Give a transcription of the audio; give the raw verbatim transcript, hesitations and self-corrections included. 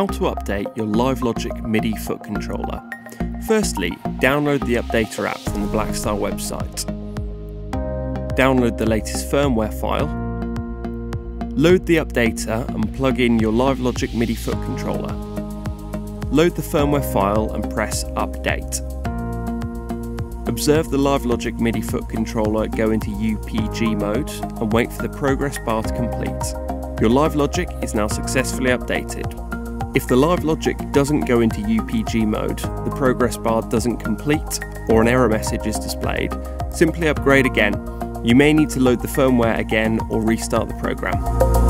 how to update your Live Logic MIDI foot controller. Firstly, download the Updater app from the Blackstar website. Download the latest firmware file. Load the Updater and plug in your Live Logic MIDI foot controller. Load the firmware file and press Update. Observe the Live Logic MIDI foot controller go into U P G mode and wait for the progress bar to complete. Your Live Logic is now successfully updated. If the Live Logic doesn't go into U P G mode, the progress bar doesn't complete or an error message is displayed, simply upgrade again. You may need to load the firmware again or restart the program.